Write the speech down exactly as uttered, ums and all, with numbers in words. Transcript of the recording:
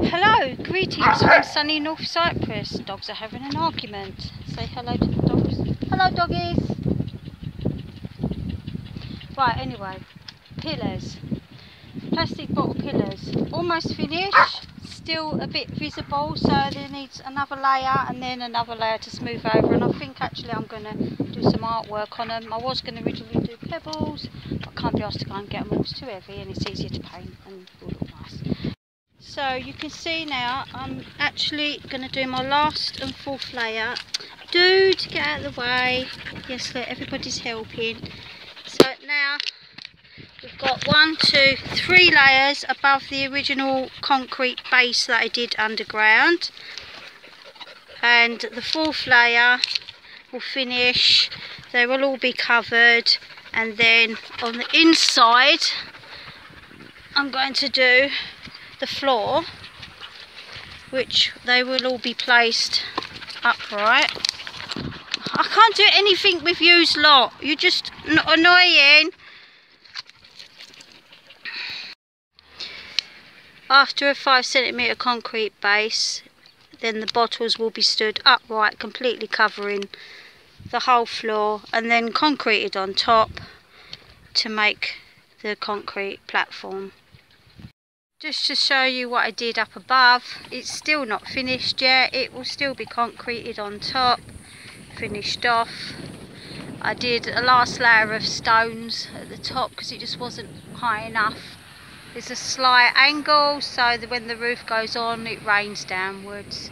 Hello, greetings from sunny North Cyprus. Dogs are having an argument. Say hello to the dogs. Hello, doggies. Right, anyway, pillars. Plastic bottle pillars. Almost finished. Still a bit visible, so there needs another layer and then another layer to smooth over. And I think actually I'm going to do some artwork on them. I was going to originally do pebbles, but can't be asked to go and get them. It's too heavy and it's easier to paint and all look nice. So you can see now I'm actually going to do my last and fourth layer. Dude, get out of the way. Yes, look, everybody's helping. So now we've got one, two, three layers above the original concrete base that I did underground. And the fourth layer will finish. They will all be covered. And then on the inside, I'm going to do the floor, which they will all be placed upright. I can't do anything with yous lot. You're just annoying. After a five centimetre concrete base, then the bottles will be stood upright, completely covering the whole floor, and then concreted on top to make the concrete platform. Just to show you what I did up above, it's still not finished yet. It will still be concreted on top, finished off. I did a last layer of stones at the top because it just wasn't high enough. It's a slight angle so that when the roof goes on it rains downwards.